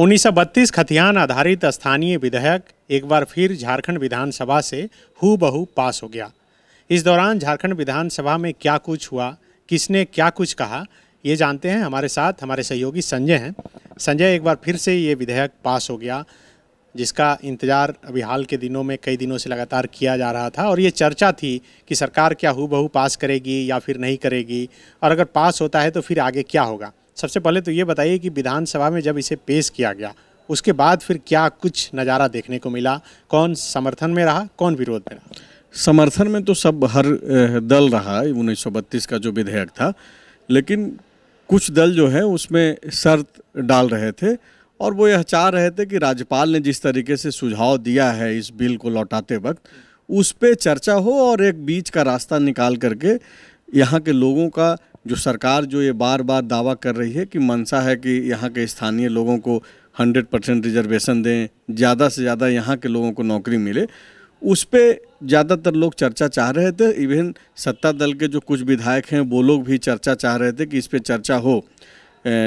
1932 खतियान आधारित स्थानीय विधेयक एक बार फिर झारखंड विधानसभा से हूबहू पास हो गया। इस दौरान झारखंड विधानसभा में क्या कुछ हुआ, किसने क्या कुछ कहा, ये जानते हैं। हमारे साथ हमारे सहयोगी संजय हैं। संजय, एक बार फिर से ये विधेयक पास हो गया जिसका इंतजार अभी हाल के दिनों में कई दिनों से लगातार किया जा रहा था और ये चर्चा थी कि सरकार क्या हूबहू पास करेगी या फिर नहीं करेगी, और अगर पास होता है तो फिर आगे क्या होगा। सबसे पहले तो ये बताइए कि विधानसभा में जब इसे पेश किया गया उसके बाद फिर क्या कुछ नज़ारा देखने को मिला, कौन समर्थन में रहा, कौन विरोध में रहा। समर्थन में तो सब हर दल रहा 1932 का जो विधेयक था, लेकिन कुछ दल जो है उसमें शर्त डाल रहे थे और वो यह चाह रहे थे कि राज्यपाल ने जिस तरीके से सुझाव दिया है इस बिल को लौटाते वक्त उस पर चर्चा हो और एक बीच का रास्ता निकाल करके यहाँ के लोगों का, जो सरकार जो ये बार बार दावा कर रही है कि मनसा है कि यहाँ के स्थानीय लोगों को 100% रिजर्वेशन दें, ज़्यादा से ज़्यादा यहाँ के लोगों को नौकरी मिले, उस पर ज़्यादातर लोग चर्चा चाह रहे थे। इवन सत्ता दल के जो कुछ विधायक हैं वो लोग भी चर्चा चाह रहे थे कि इस पर चर्चा हो।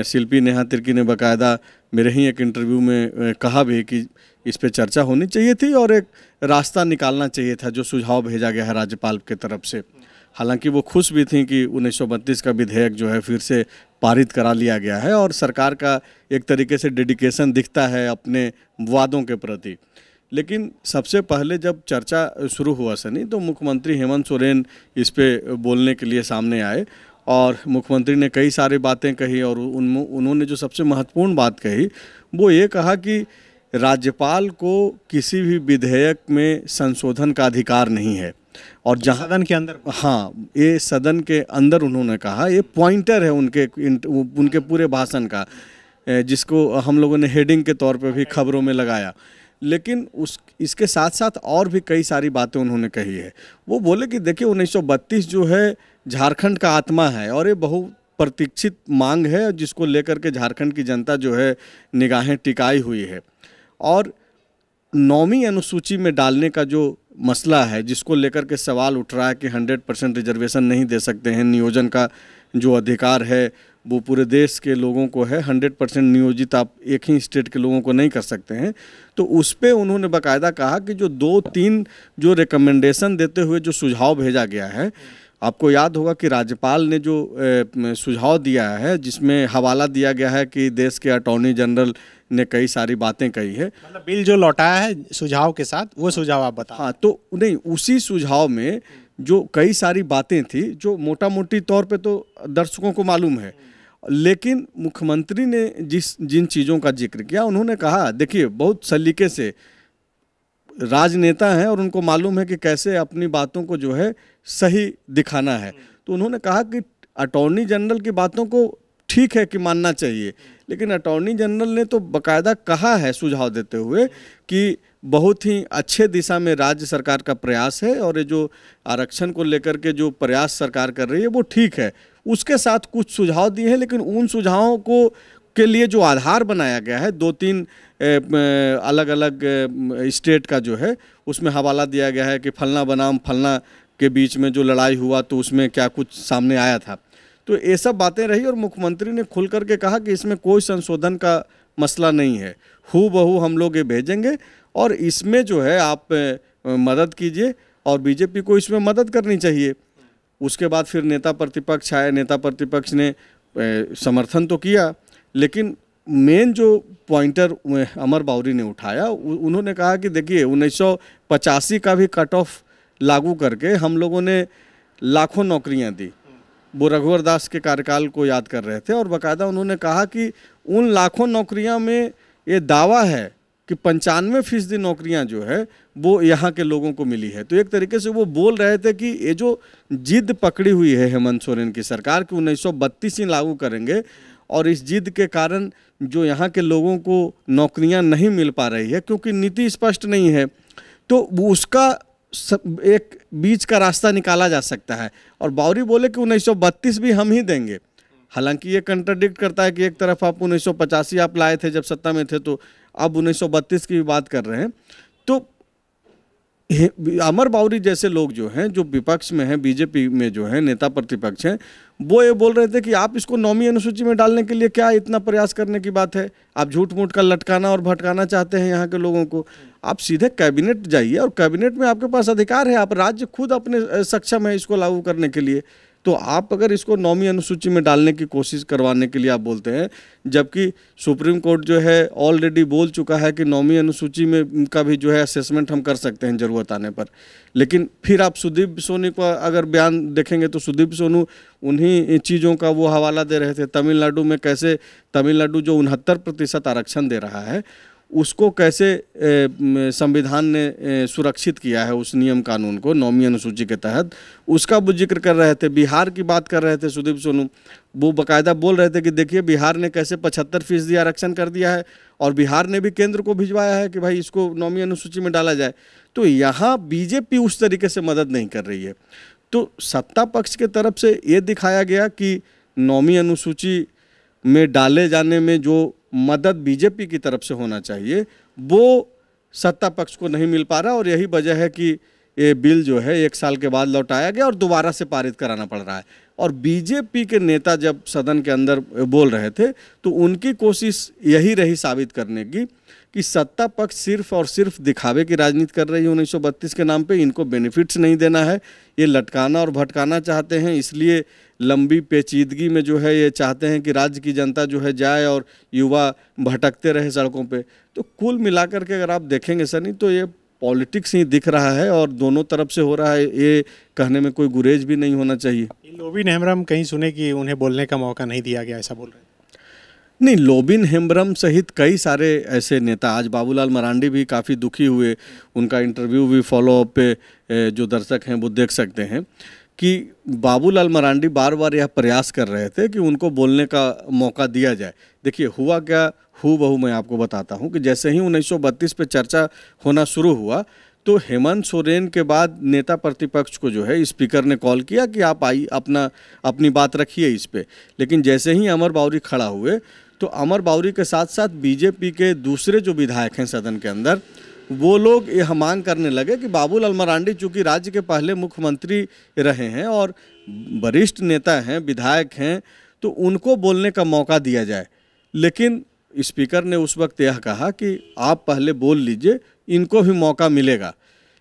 शिल्पी नेहा तिर्की ने बाकायदा मेरे ही एक इंटरव्यू में कहा भी कि इस पर चर्चा होनी चाहिए थी और एक रास्ता निकालना चाहिए था जो सुझाव भेजा गया है राज्यपाल की तरफ से। हालांकि वो खुश भी थी कि 1932 का विधेयक जो है फिर से पारित करा लिया गया है और सरकार का एक तरीके से डेडिकेशन दिखता है अपने वादों के प्रति। लेकिन सबसे पहले जब चर्चा शुरू हुआ सनी तो मुख्यमंत्री हेमंत सोरेन इस पर बोलने के लिए सामने आए और मुख्यमंत्री ने कई सारी बातें कही और उन्होंने जो सबसे महत्वपूर्ण बात कही वो ये कहा कि राज्यपाल को किसी भी विधेयक में संशोधन का अधिकार नहीं है और जहाँ सदन के अंदर, हाँ, ये सदन के अंदर उन्होंने कहा, ये पॉइंटर है उनके पूरे भाषण का, जिसको हम लोगों ने हेडिंग के तौर पे भी खबरों में लगाया। लेकिन इसके साथ साथ और भी कई सारी बातें उन्होंने कही है। वो बोले कि देखिए 1932 जो है झारखंड का आत्मा है और ये बहुत प्रतीक्षित मांग है जिसको लेकर के झारखंड की जनता जो है निगाहें टिकाई हुई है और 9वीं अनुसूची में डालने का जो मसला है जिसको लेकर के सवाल उठ रहा है कि 100% रिजर्वेशन नहीं दे सकते हैं, नियोजन का जो अधिकार है वो पूरे देश के लोगों को है, 100% नियोजित आप एक ही स्टेट के लोगों को नहीं कर सकते हैं। तो उस पर उन्होंने बाकायदा कहा कि जो 2-3 जो रिकमेंडेशन देते हुए जो सुझाव भेजा गया है, आपको याद होगा कि राज्यपाल ने जो सुझाव दिया है जिसमें हवाला दिया गया है कि देश के अटॉर्नी जनरल ने कई सारी बातें कही है, मतलब बिल जो लौटाया है सुझाव के साथ, वो सुझाव आप बताएं। हाँ, तो नहीं, उसी सुझाव में जो कई सारी बातें थी जो मोटा मोटी तौर पे तो दर्शकों को मालूम है, लेकिन मुख्यमंत्री ने जिन चीज़ों का जिक्र किया उन्होंने कहा देखिए बहुत सलीके से राजनेता हैं और उनको मालूम है कि कैसे अपनी बातों को जो है सही दिखाना है। तो उन्होंने कहा कि अटॉर्नी जनरल की बातों को ठीक है कि मानना चाहिए, लेकिन अटॉर्नी जनरल ने तो बाकायदा कहा है सुझाव देते हुए कि बहुत ही अच्छे दिशा में राज्य सरकार का प्रयास है और ये जो आरक्षण को लेकर के जो प्रयास सरकार कर रही है वो ठीक है। उसके साथ कुछ सुझाव दिए हैं, लेकिन उन सुझावों को के लिए जो आधार बनाया गया है 2-3 अलग अलग स्टेट का जो है उसमें हवाला दिया गया है कि फलना बनाम फलना के बीच में जो लड़ाई हुआ तो उसमें क्या कुछ सामने आया था, तो ये सब बातें रही और मुख्यमंत्री ने खुल करके कहा कि इसमें कोई संशोधन का मसला नहीं है, हूबहू हम लोग ये भेजेंगे और इसमें जो है आप मदद कीजिए और बीजेपी को इसमें मदद करनी चाहिए। उसके बाद फिर नेता प्रतिपक्ष आए, नेता प्रतिपक्ष ने समर्थन तो किया, लेकिन मेन जो पॉइंटर अमर बाउरी ने उठाया उन्होंने कहा कि देखिए 1985 का भी कट ऑफ लागू करके हम लोगों ने लाखों नौकरियां दी, वो रघुवर दास के कार्यकाल को याद कर रहे थे और बाकायदा उन्होंने कहा कि उन लाखों नौकरियां में ये दावा है कि 95% नौकरियां जो है वो यहाँ के लोगों को मिली है। तो एक तरीके से वो बोल रहे थे कि ये जो जिद पकड़ी हुई है हेमंत सोरेन की सरकार कि 1932 ही लागू करेंगे और इस जिद के कारण जो यहाँ के लोगों को नौकरियाँ नहीं मिल पा रही है क्योंकि नीति स्पष्ट नहीं है, तो उसका एक बीच का रास्ता निकाला जा सकता है। और बावरी बोले कि 1932 भी हम ही देंगे। हालांकि ये कंट्राडिक्ट करता है कि एक तरफ आप 1985 आप लाए थे जब सत्ता में थे, तो अब 1932 की भी बात कर रहे हैं। तो अमर बाउरी जैसे लोग जो हैं, जो विपक्ष में हैं, बीजेपी में जो हैं, नेता प्रतिपक्ष हैं, वो ये बोल रहे थे कि आप इसको 9वीं अनुसूची में डालने के लिए क्या इतना प्रयास करने की बात है, आप झूठ मूठ का लटकाना और भटकाना चाहते हैं यहाँ के लोगों को। आप सीधे कैबिनेट जाइए और कैबिनेट में आपके पास अधिकार है, आप राज्य खुद अपने सक्षम है इसको लागू करने के लिए। तो आप अगर इसको 9वीं अनुसूची में डालने की कोशिश करवाने के लिए आप बोलते हैं, जबकि सुप्रीम कोर्ट जो है ऑलरेडी बोल चुका है कि 9वीं अनुसूची में का भी जो है असेसमेंट हम कर सकते हैं ज़रूरत आने पर। लेकिन फिर आप सुदीप सोनी को अगर बयान देखेंगे तो सुदीप सोनू उन्हीं चीज़ों का वो हवाला दे रहे थे, तमिलनाडु में कैसे तमिलनाडु जो 69% आरक्षण दे रहा है उसको कैसे संविधान ने सुरक्षित किया है, उस नियम कानून को 9वीं अनुसूची के तहत, उसका वो जिक्र कर रहे थे। बिहार की बात कर रहे थे सुदीप सोनू, वो बाकायदा बोल रहे थे कि देखिए बिहार ने कैसे 75% आरक्षण कर दिया है और बिहार ने भी केंद्र को भिजवाया है कि भाई इसको 9वीं अनुसूची में डाला जाए। तो यहाँ बीजेपी उस तरीके से मदद नहीं कर रही है। तो सत्ता पक्ष के तरफ से ये दिखाया गया कि 9वीं अनुसूची में डाले जाने में जो मदद बीजेपी की तरफ से होना चाहिए वो सत्ता पक्ष को नहीं मिल पा रहा, और यही वजह है कि ये बिल जो है 1 साल के बाद लौटाया गया और दोबारा से पारित कराना पड़ रहा है। और बीजेपी के नेता जब सदन के अंदर बोल रहे थे तो उनकी कोशिश यही रही साबित करने की कि सत्ता पक्ष सिर्फ और सिर्फ दिखावे की राजनीति कर रही है 1932 के नाम पे, इनको बेनिफिट्स नहीं देना है, ये लटकाना और भटकाना चाहते हैं, इसलिए लंबी पेचीदगी में जो है ये चाहते हैं कि राज्य की जनता जो है जाए और युवा भटकते रहे सड़कों पे। तो कुल मिलाकर के अगर आप देखेंगे सनी तो ये पॉलिटिक्स ही दिख रहा है और दोनों तरफ से हो रहा है, ये कहने में कोई गुरेज भी नहीं होना चाहिए। लोबिन हेम्ब्रम कहीं सुने कि उन्हें बोलने का मौका नहीं दिया गया, ऐसा बोल रहे हैं। नहीं, लोबिन हेम्ब्रम सहित कई सारे ऐसे नेता, आज बाबूलाल मरांडी भी काफ़ी दुखी हुए, उनका इंटरव्यू भी फॉलो अप पे जो दर्शक हैं वो देख सकते हैं कि बाबूलाल मरांडी बार बार यह प्रयास कर रहे थे कि उनको बोलने का मौका दिया जाए। देखिए हुआ क्या, हूबहू मैं आपको बताता हूँ कि जैसे ही 1932 पे चर्चा होना शुरू हुआ तो हेमंत सोरेन के बाद नेता प्रतिपक्ष को जो है स्पीकर ने कॉल किया कि आप आई अपनी बात रखिए इस पर। लेकिन जैसे ही अमर बाउरी खड़ा हुए तो अमर बाउरी के साथ साथ बीजेपी के दूसरे जो विधायक हैं सदन के अंदर वो लोग यह मांग करने लगे कि बाबूलाल मरांडी चूँकि राज्य के पहले मुख्यमंत्री रहे हैं और वरिष्ठ नेता हैं, विधायक हैं, तो उनको बोलने का मौका दिया जाए। लेकिन स्पीकर ने उस वक्त यह कहा कि आप पहले बोल लीजिए, इनको भी मौका मिलेगा।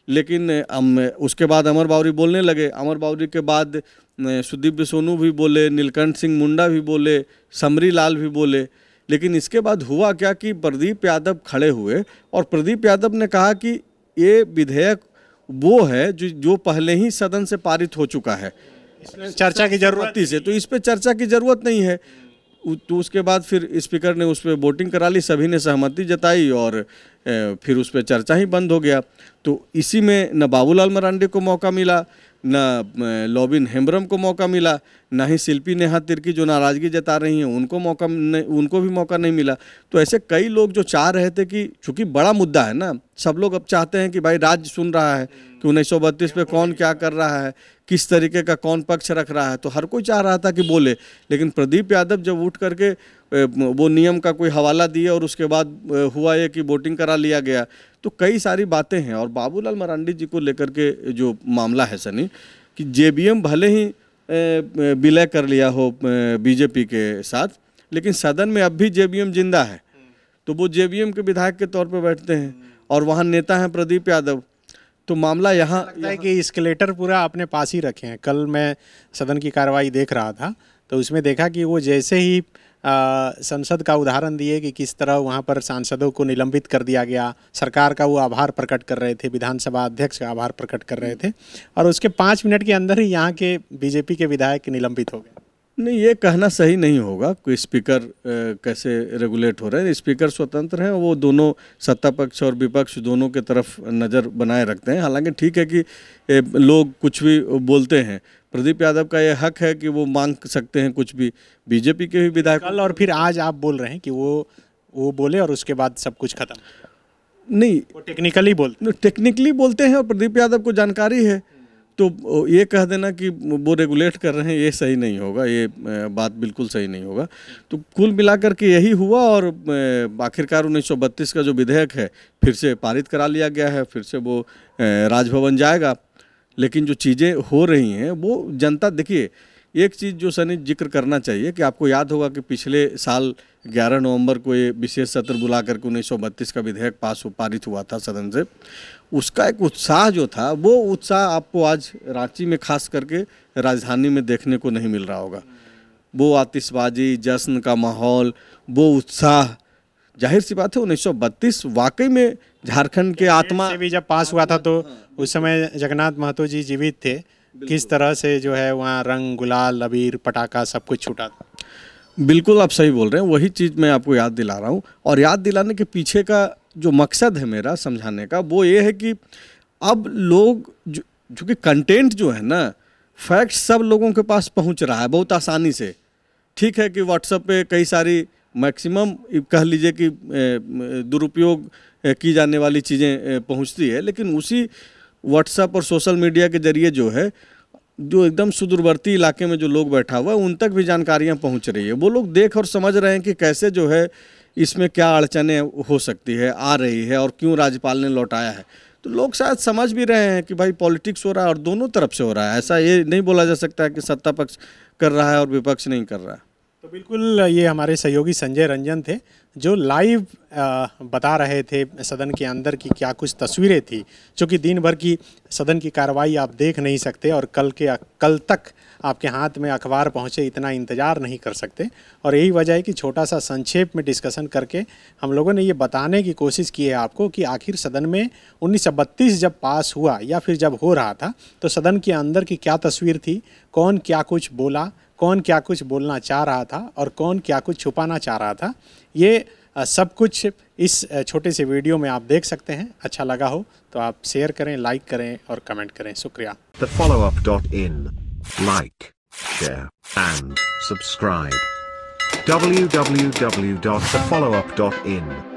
लेकिन उसके बाद अमर बाउरी बोलने लगे, अमर बाउरी के बाद सुदीप सोनू भी बोले, नीलकंठ सिंह मुंडा भी बोले, समरी लाल भी बोले। लेकिन इसके बाद हुआ क्या कि प्रदीप यादव खड़े हुए और प्रदीप यादव ने कहा कि ये विधेयक वो है जो पहले ही सदन से पारित हो चुका है, इसमें चर्चा की जरूरत नहीं है, तो इस पर चर्चा की जरूरत नहीं है। तो उसके बाद फिर स्पीकर ने उस पर वोटिंग करा ली, सभी ने सहमति जताई और फिर उस पर चर्चा ही बंद हो गया। तो इसी में न बाबूलाल मरांडी को मौका मिला, न लोबिन हेम्ब्रम को मौका मिला, ना ही शिल्पी नेहा तिर्की जो नाराज़गी जता रही हैं उनको भी मौका नहीं मिला। तो ऐसे कई लोग जो चाह रहे थे कि चूँकि बड़ा मुद्दा है ना, सब लोग अब चाहते हैं कि भाई राज्य सुन रहा है कि 1932 पे कौन क्या कर रहा है, किस तरीके का कौन पक्ष रख रहा है, तो हर कोई चाह रहा था कि बोले। लेकिन प्रदीप यादव जब उठ करके वो नियम का कोई हवाला दिया और उसके बाद हुआ ये कि वोटिंग करा लिया गया। तो कई सारी बातें हैं और बाबूलाल मरांडी जी को लेकर के जो मामला है सनी कि जेबीएम भले ही विलय कर लिया हो बीजेपी के साथ, लेकिन सदन में अब भी जेबीएम जिंदा है, तो वो जेबीएम के विधायक के तौर पर बैठते हैं और वहाँ नेता हैं प्रदीप यादव। तो मामला यहाँ है कि एस्केलेटर पूरा अपने पास ही रखे हैं। कल मैं सदन की कार्रवाई देख रहा था तो उसमें देखा कि वो जैसे ही संसद का उदाहरण दिए कि किस तरह वहाँ पर सांसदों को निलंबित कर दिया गया, सरकार का वो आभार प्रकट कर रहे थे, विधानसभा अध्यक्ष का आभार प्रकट कर रहे थे, और उसके 5 मिनट के अंदर ही यहाँ के बीजेपी के विधायक निलंबित हो गए। नहीं, ये कहना सही नहीं होगा कि स्पीकर कैसे रेगुलेट हो रहे हैं। स्पीकर स्वतंत्र हैं, वो दोनों सत्ता पक्ष और विपक्ष दोनों के तरफ नज़र बनाए रखते हैं। हालांकि ठीक है कि लोग कुछ भी बोलते हैं, प्रदीप यादव का ये हक है कि वो मांग सकते हैं कुछ भी, बीजेपी के भी विधायक। कल और फिर आज आप बोल रहे हैं कि वो बोले और उसके बाद सब कुछ खत्म। नहीं, वो टेक्निकली बोलते हैं और प्रदीप यादव को जानकारी है तो ये कह देना कि वो रेगुलेट कर रहे हैं, ये सही नहीं होगा, ये बात बिल्कुल सही नहीं होगा। तो कुल मिलाकर के यही हुआ और आखिरकार 1932 का जो विधेयक है फिर से पारित करा लिया गया है, फिर से वो राजभवन जाएगा। लेकिन जो चीज़ें हो रही हैं वो जनता, देखिए एक चीज़ जो सनी जिक्र करना चाहिए कि आपको याद होगा कि पिछले साल 11 नवंबर को ये विशेष सत्र बुला करके 1932 का विधेयक पारित हुआ था सदन से। उसका एक उत्साह जो था वो उत्साह आपको आज रांची में खास करके राजधानी में देखने को नहीं मिल रहा होगा। वो आतिशबाजी, जश्न का माहौल, वो उत्साह, जाहिर सी बात है 1932 वाकई में झारखंड के आत्मा भी जब पास हुआ था तो उस समय जगन्नाथ महतो जी जीवित थे, किस तरह से जो है वहाँ रंग गुलाल अबीर पटाखा सब कुछ छूटा था। बिल्कुल आप सही बोल रहे हैं, वही चीज़ मैं आपको याद दिला रहा हूँ। और याद दिलाने के पीछे का जो मकसद है मेरा समझाने का वो ये है कि अब लोग जो कि कंटेंट जो है ना, फैक्ट सब लोगों के पास पहुँच रहा है बहुत आसानी से। ठीक है कि व्हाट्सएप पे कई सारी मैक्सिमम कह लीजिए कि दुरुपयोग की जाने वाली चीज़ें पहुँचती है, लेकिन उसी व्हाट्सएप और सोशल मीडिया के जरिए जो है जो एकदम सुदूरवर्ती इलाके में जो लोग बैठा हुआ है उन तक भी जानकारियां पहुंच रही है। वो लोग देख और समझ रहे हैं कि कैसे जो है इसमें क्या अड़चने हो सकती है, आ रही है और क्यों राज्यपाल ने लौटाया है। तो लोग शायद समझ भी रहे हैं कि भाई पॉलिटिक्स हो रहा है और दोनों तरफ से हो रहा है, ऐसा ये नहीं बोला जा सकता है कि सत्ता पक्ष कर रहा है और विपक्ष नहीं कर रहा है। तो बिल्कुल ये हमारे सहयोगी संजय रंजन थे जो लाइव बता रहे थे सदन के अंदर की क्या कुछ तस्वीरें थी, क्योंकि दिन भर की सदन की कार्रवाई आप देख नहीं सकते और कल तक आपके हाथ में अखबार पहुंचे इतना इंतज़ार नहीं कर सकते। और यही वजह है कि छोटा सा संक्षेप में डिस्कशन करके हम लोगों ने ये बताने की कोशिश की है आपको कि आखिर सदन में 1932 जब पास हुआ या फिर जब हो रहा था तो सदन के अंदर की क्या तस्वीर थी, कौन क्या कुछ बोला, कौन क्या कुछ बोलना चाह रहा था और कौन क्या कुछ छुपाना चाह रहा था। ये सब कुछ इस छोटे से वीडियो में आप देख सकते हैं। अच्छा लगा हो तो आप शेयर करें, लाइक करें और कमेंट करें। शुक्रिया। The Follow Up .in like, share and subscribe www.thefollowup.in